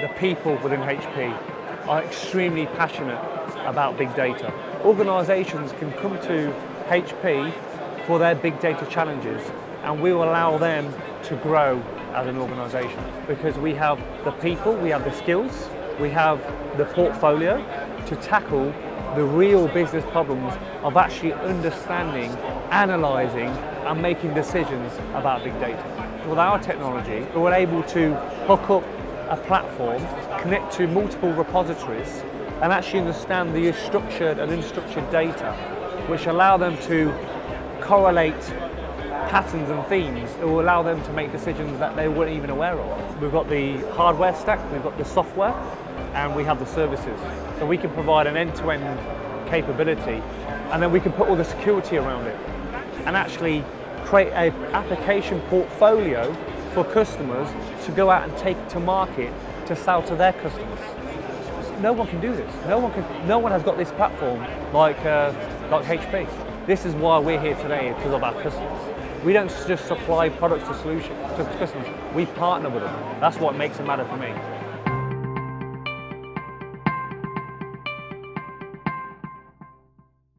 the people within HP are extremely passionate about big data. Organisations can come to HP for their big data challenges, and we will allow them to grow as an organisation because we have the people, we have the skills, we have the portfolio to tackle the real business problems of actually understanding, analysing and making decisions about big data. With our technology, we were able to hook up a platform, connect to multiple repositories and actually understand the structured and unstructured data, which allow them to correlate patterns and themes that will allow them to make decisions that they weren't even aware of. We've got the hardware stack, we've got the software, and we have the services. So we can provide an end-to-end capability, and then we can put all the security around it and actually create an application portfolio for customers to go out and take to market to sell to their customers. No one can do this. No one has got this platform like HP. This is why we're here today, because of our customers. We don't just supply products or solutions to customers, we partner with them. That's what makes it matter for me.